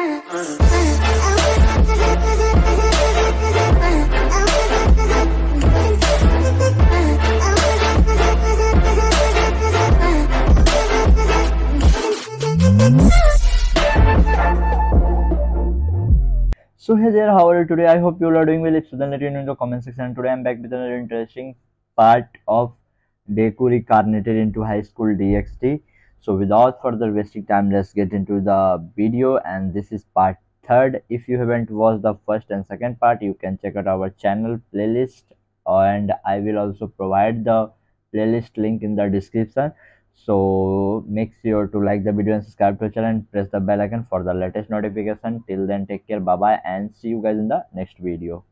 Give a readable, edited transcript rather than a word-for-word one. So hey there, how are you today? I hope you all are doing well. If so, then let me know in the comment section. And today I'm back with another interesting part of Deku Reincarnated into High School DxD. So without further wasting time, let's get into the video, and this is part 3rd. If you haven't watched the first and second part, you can check out our channel playlist, and I will also provide the playlist link in the description. So make sure to like the video and subscribe to the channel and press the bell icon for the latest notification. Till then, take care, bye bye, and see you guys in the next video.